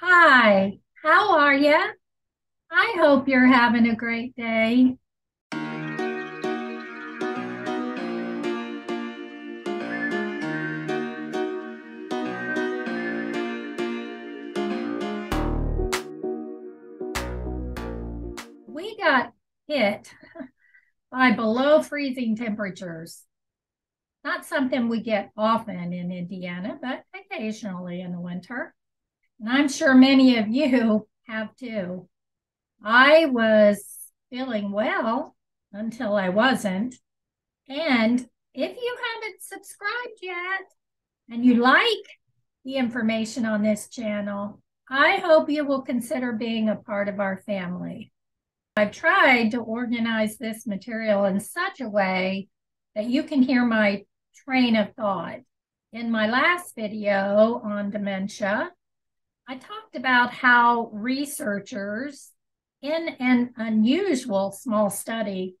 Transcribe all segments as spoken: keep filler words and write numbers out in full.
Hi, how are you? I hope you're having a great day. We got hit by below freezing temperatures. Not something we get often in Indiana, but occasionally in the winter. And I'm sure many of you have too. I was feeling well until I wasn't. And if you haven't subscribed yet and you like the information on this channel, I hope you will consider being a part of our family. I've tried to organize this material in such a way that you can hear my train of thought. In my last video on dementia, I talked about how researchers in an unusual small study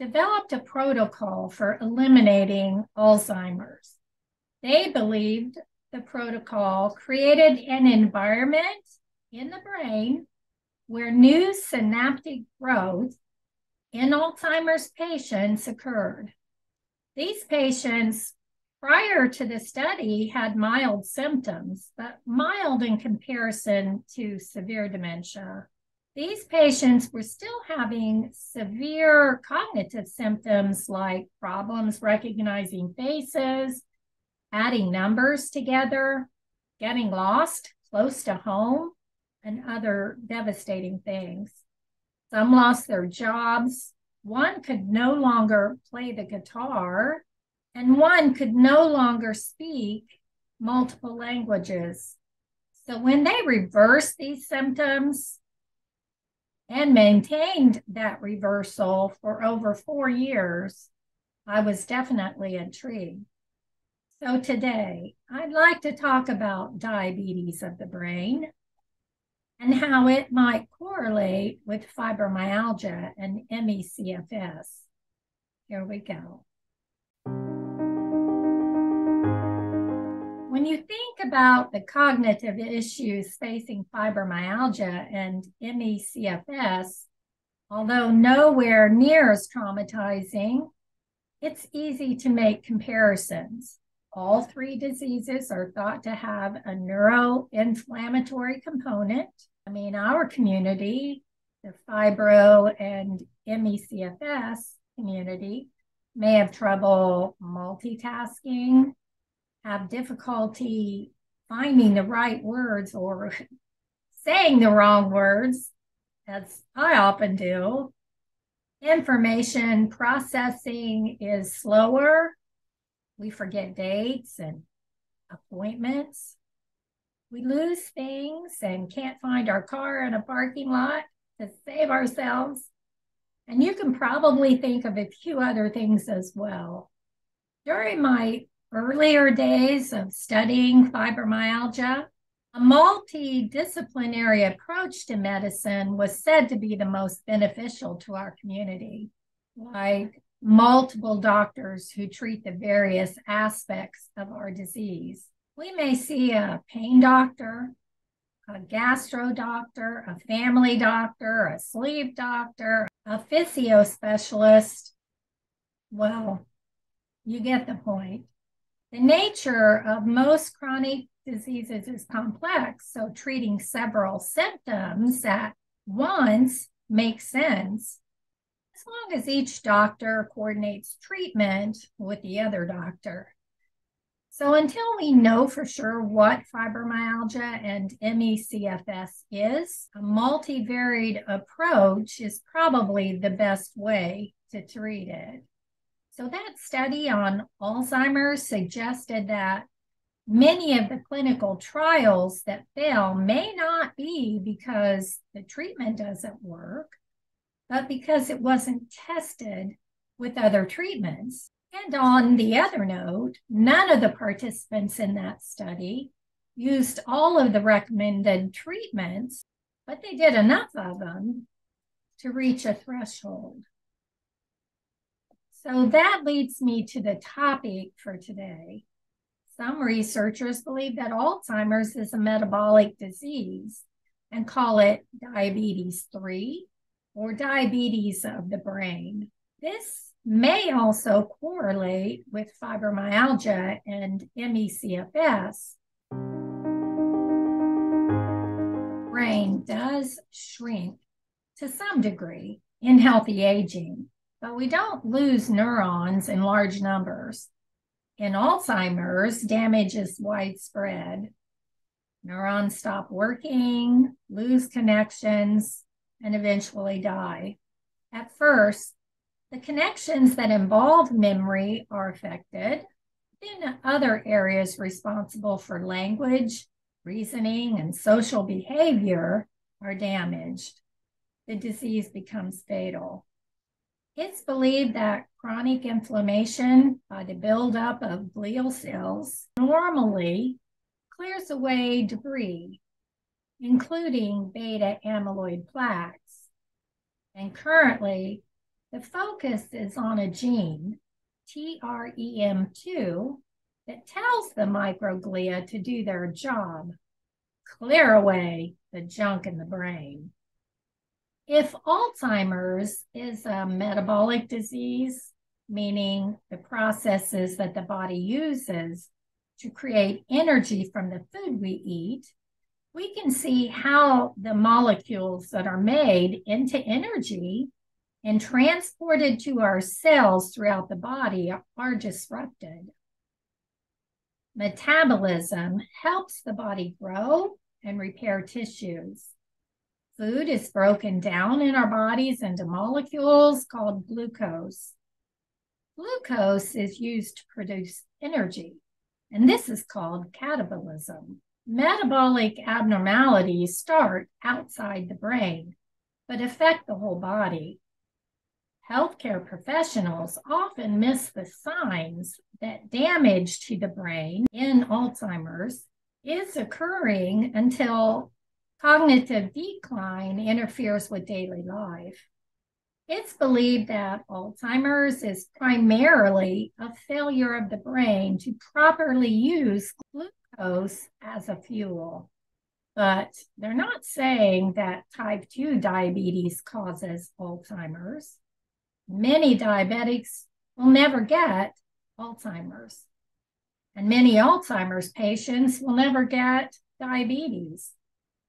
developed a protocol for eliminating Alzheimer's. They believed the protocol created an environment in the brain where new synaptic growth in Alzheimer's patients occurred. These patients prior to the study had mild symptoms, but mild in comparison to severe dementia. These patients were still having severe cognitive symptoms like problems recognizing faces, adding numbers together, getting lost close to home, and other devastating things. Some lost their jobs. One could no longer play the guitar, and one could no longer speak multiple languages. So when they reversed these symptoms and maintained that reversal for over four years, I was definitely intrigued. So today, I'd like to talk about diabetes of the brain and how it might correlate with fibromyalgia and M E C F S. Here we go. When you think about the cognitive issues facing fibromyalgia and M E C F S, although nowhere near as traumatizing, it's easy to make comparisons. All three diseases are thought to have a neuroinflammatory component. I mean, our community, the fibro and M E C F S community, may have trouble multitasking, have difficulty finding the right words or saying the wrong words, as I often do. Information processing is slower. We forget dates and appointments. We lose things and can't find our car in a parking lot to save ourselves. And you can probably think of a few other things as well. During my earlier days of studying fibromyalgia, a multidisciplinary approach to medicine was said to be the most beneficial to our community, like multiple doctors who treat the various aspects of our disease. We may see a pain doctor, a gastro doctor, a family doctor, a sleep doctor, a physio specialist. Well, you get the point. The nature of most chronic diseases is complex, so treating several symptoms at once makes sense, as long as each doctor coordinates treatment with the other doctor. So until we know for sure what fibromyalgia and M E C F S is, a multivariate approach is probably the best way to treat it. So that study on Alzheimer's suggested that many of the clinical trials that fail may not be because the treatment doesn't work, but because it wasn't tested with other treatments. And on the other note, none of the participants in that study used all of the recommended treatments, but they did enough of them to reach a threshold. So that leads me to the topic for today. Some researchers believe that Alzheimer's is a metabolic disease and call it diabetes three or diabetes of the brain. This may also correlate with fibromyalgia and M E C F S. The brain does shrink to some degree in healthy aging, but we don't lose neurons in large numbers. In Alzheimer's, damage is widespread. Neurons stop working, lose connections, and eventually die. At first, the connections that involve memory are affected, then other areas responsible for language, reasoning, and social behavior are damaged. The disease becomes fatal. It's believed that chronic inflammation by the buildup of glial cells normally clears away debris, including beta amyloid plaques. And currently, the focus is on a gene, T R E M two, that tells the microglia to do their job, clear away the junk in the brain. If Alzheimer's is a metabolic disease, meaning the processes that the body uses to create energy from the food we eat, we can see how the molecules that are made into energy and transported to our cells throughout the body are disrupted. Metabolism helps the body grow and repair tissues. Food is broken down in our bodies into molecules called glucose. Glucose is used to produce energy, and this is called catabolism. Metabolic abnormalities start outside the brain, but affect the whole body. Healthcare professionals often miss the signs that damage to the brain in Alzheimer's is occurring until cognitive decline interferes with daily life. It's believed that Alzheimer's is primarily a failure of the brain to properly use glucose as a fuel. But they're not saying that type two diabetes causes Alzheimer's. Many diabetics will never get Alzheimer's, and many Alzheimer's patients will never get diabetes.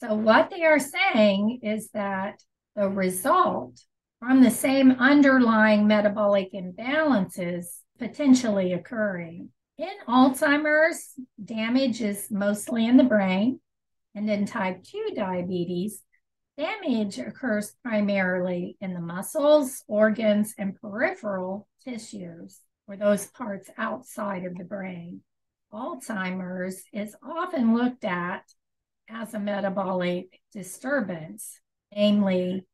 So what they are saying is that the result from the same underlying metabolic imbalances potentially occurring. In Alzheimer's, damage is mostly in the brain, and in type two diabetes, damage occurs primarily in the muscles, organs, and peripheral tissues, or those parts outside of the brain. Alzheimer's is often looked at as a metabolic disturbance, namely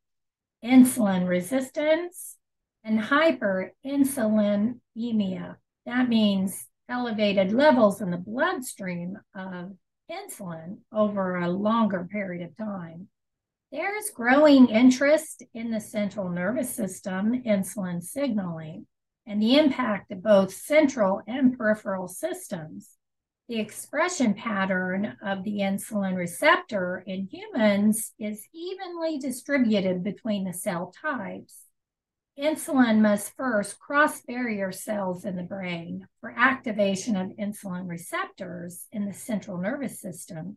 insulin resistance and hyperinsulinemia. That means elevated levels in the bloodstream of insulin over a longer period of time. There's growing interest in the central nervous system insulin signaling and the impact of both central and peripheral systems. The expression pattern of the insulin receptor in humans is evenly distributed between the cell types. Insulin must first cross barrier cells in the brain for activation of insulin receptors in the central nervous system,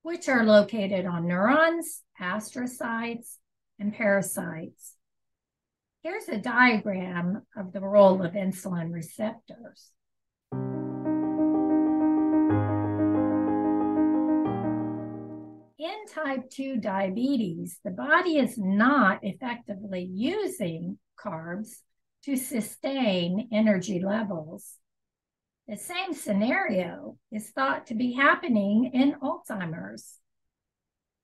which are located on neurons, astrocytes, and parasites. Here's a diagram of the role of insulin receptors. In type two diabetes, the body is not effectively using carbs to sustain energy levels. The same scenario is thought to be happening in Alzheimer's.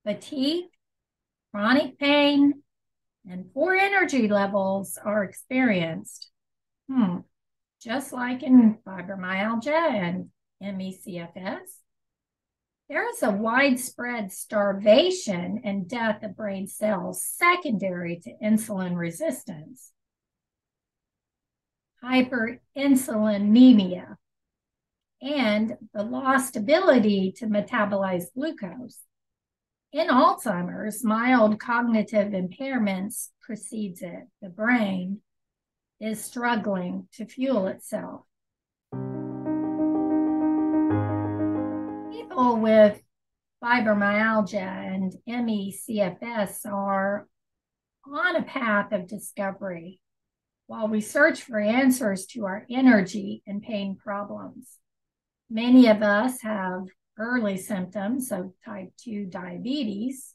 Fatigue, chronic pain, and poor energy levels are experienced, hmm. just like in fibromyalgia and M E C F S. There is a widespread starvation and death of brain cells secondary to insulin resistance. Hyperinsulinemia and the lost ability to metabolize glucose. In Alzheimer's, mild cognitive impairments precedes it. The brain is struggling to fuel itself. People with fibromyalgia and M E C F S are on a path of discovery while we search for answers to our energy and pain problems. Many of us have early symptoms of type two diabetes,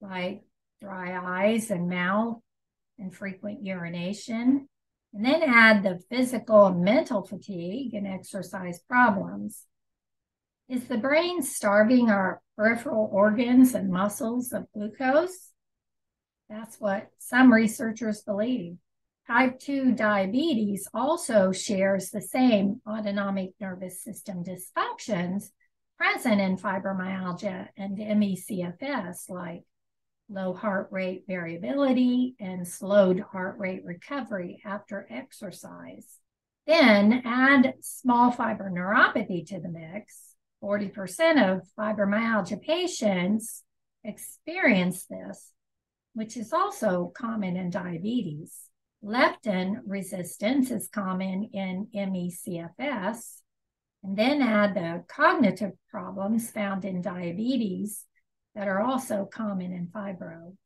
like dry eyes and mouth and frequent urination, and then add the physical and mental fatigue and exercise problems. Is the brain starving our peripheral organs and muscles of glucose? That's what some researchers believe. Type two diabetes also shares the same autonomic nervous system dysfunctions present in fibromyalgia and M E C F S, like low heart rate variability and slowed heart rate recovery after exercise. Then add small fiber neuropathy to the mix. forty percent of fibromyalgia patients experience this, which is also common in diabetes. Leptin resistance is common in M E C F S. And then add the cognitive problems found in diabetes that are also common in fibro.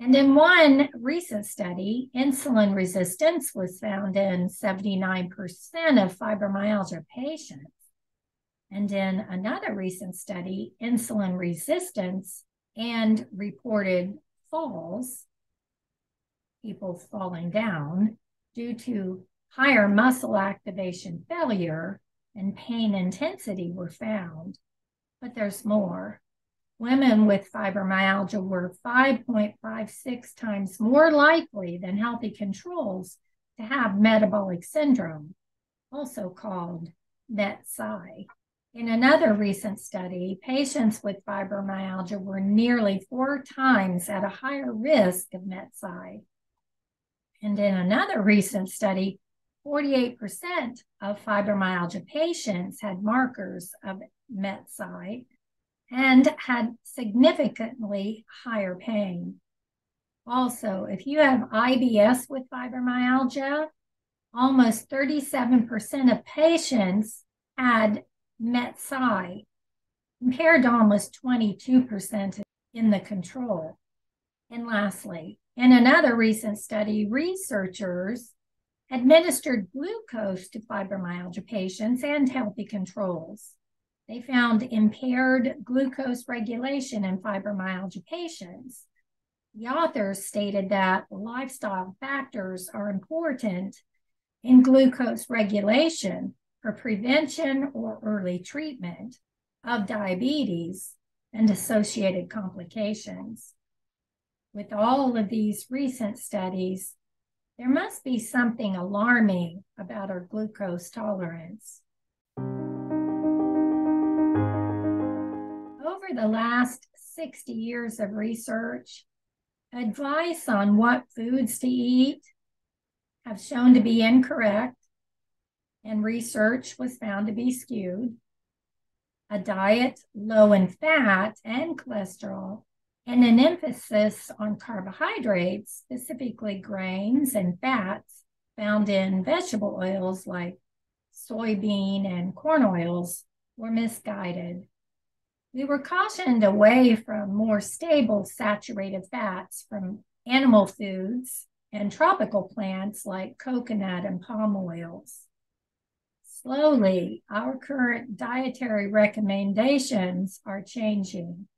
And in one recent study, insulin resistance was found in seventy-nine percent of fibromyalgia patients. And in another recent study, insulin resistance and reported falls, people falling down due to higher muscle activation failure and pain intensity were found. But there's more. Women with fibromyalgia were five point five six times more likely than healthy controls to have metabolic syndrome, also called MetS. In another recent study, patients with fibromyalgia were nearly four times at a higher risk of MetS. And in another recent study, forty-eight percent of fibromyalgia patients had markers of MetS and had significantly higher pain. Also, if you have I B S with fibromyalgia, almost thirty-seven percent of patients had MetS, compared to almost twenty-two percent in the control. And lastly, in another recent study, researchers administered glucose to fibromyalgia patients and healthy controls. They found impaired glucose regulation in fibromyalgia patients. The authors stated that lifestyle factors are important in glucose regulation for prevention or early treatment of diabetes and associated complications. With all of these recent studies, there must be something alarming about our glucose tolerance. Over the last sixty years of research, advice on what foods to eat have shown to be incorrect, and research was found to be skewed. A diet low in fat and cholesterol and an emphasis on carbohydrates, specifically grains and fats found in vegetable oils like soybean and corn oils, were misguided. We were cautioned away from more stable saturated fats from animal foods and tropical plants like coconut and palm oils. Slowly, our current dietary recommendations are changing.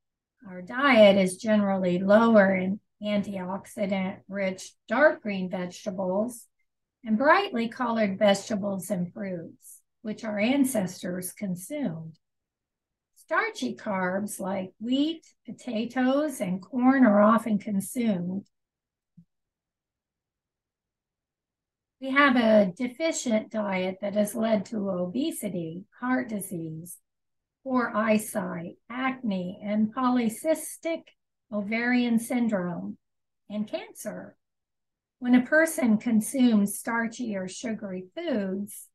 Our diet is generally lower in antioxidant-rich dark green vegetables and brightly colored vegetables and fruits, which our ancestors consumed. Starchy carbs like wheat, potatoes, and corn are often consumed. We have a deficient diet that has led to obesity, heart disease, poor eyesight, acne, and polycystic ovarian syndrome, and cancer. When a person consumes starchy or sugary foods,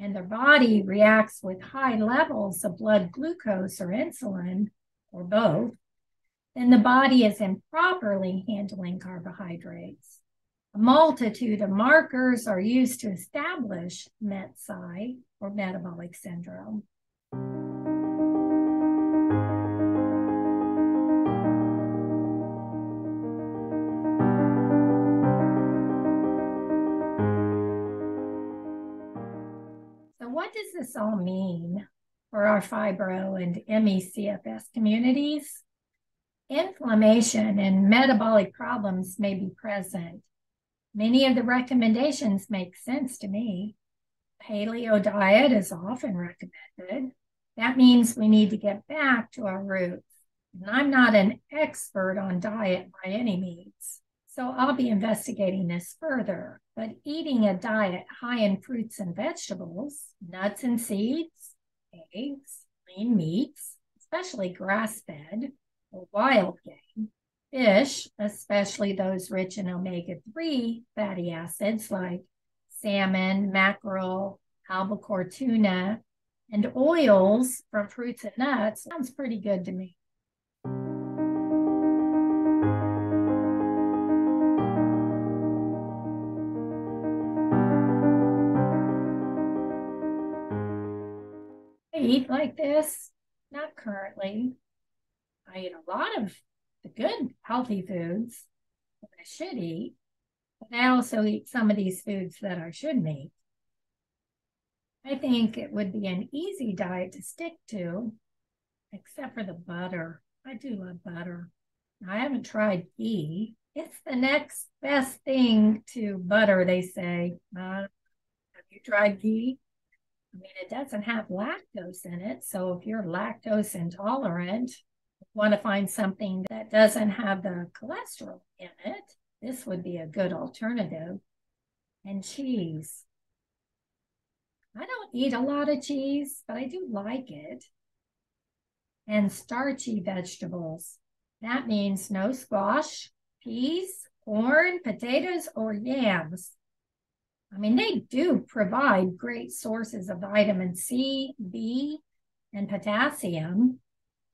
and their body reacts with high levels of blood glucose or insulin, or both, then the body is improperly handling carbohydrates. A multitude of markers are used to establish MetSci, or metabolic syndrome. So what does this all mean for our fibro and M E C F S communities? Inflammation and metabolic problems may be present. Many of the recommendations make sense to me. Paleo diet is often recommended. That means we need to get back to our roots. And I'm not an expert on diet by any means, so I'll be investigating this further. But eating a diet high in fruits and vegetables, nuts and seeds, eggs, lean meats, especially grass-fed or wild game, fish, especially those rich in omega three fatty acids like salmon, mackerel, albacore tuna, and oils from fruits and nuts sounds pretty good to me. I eat like this? Not currently. I eat a lot of the good healthy foods that I should eat, but I also eat some of these foods that I shouldn't eat. I think it would be an easy diet to stick to, except for the butter. I do love butter. I haven't tried ghee. It's the next best thing to butter, they say. Uh, have you tried ghee? I mean, it doesn't have lactose in it, so if you're lactose intolerant, you want to find something that doesn't have the cholesterol in it, this would be a good alternative. And cheese. I don't eat a lot of cheese, but I do like it. And starchy vegetables. That means no squash, peas, corn, potatoes, or yams. I mean, they do provide great sources of vitamin C, B, and potassium.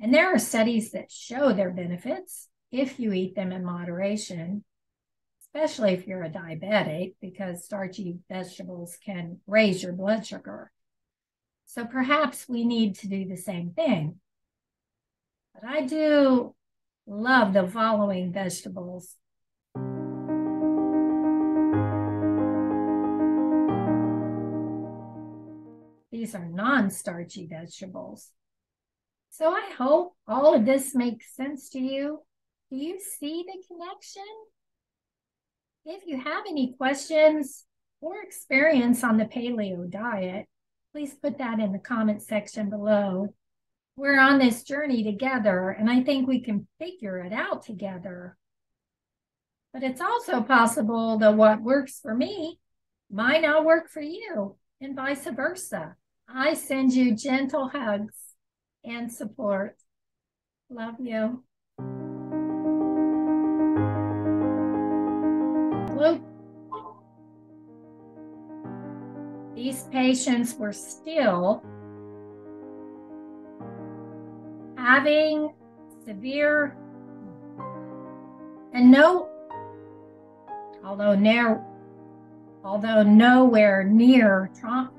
And there are studies that show their benefits if you eat them in moderation, especially if you're a diabetic, because starchy vegetables can raise your blood sugar. So perhaps we need to do the same thing. But I do love the following vegetables. These are non-starchy vegetables. So I hope all of this makes sense to you. Do you see the connection? If you have any questions or experience on the paleo diet, please put that in the comment section below. We're on this journey together, and I think we can figure it out together. But it's also possible that what works for me might not work for you, and vice versa. I send you gentle hugs and support. Love you. Look, these patients were still having severe and no, although near, although nowhere near trauma.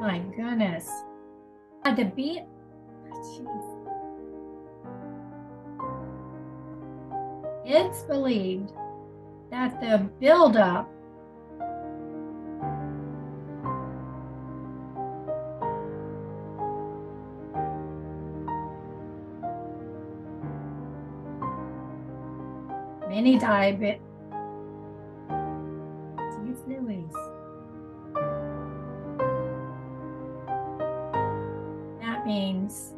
My goodness. The B, oh, it's believed that the buildup many diabetes means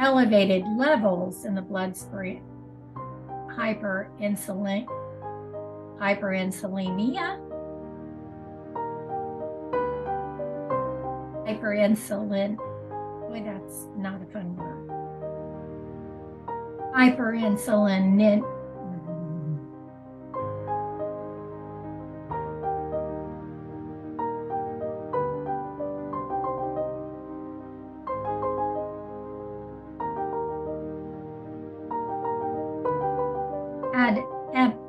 elevated levels in the bloodstream, hyperinsulin, hyperinsulinemia, hyperinsulin, boy, that's not a fun word, hyperinsulin, had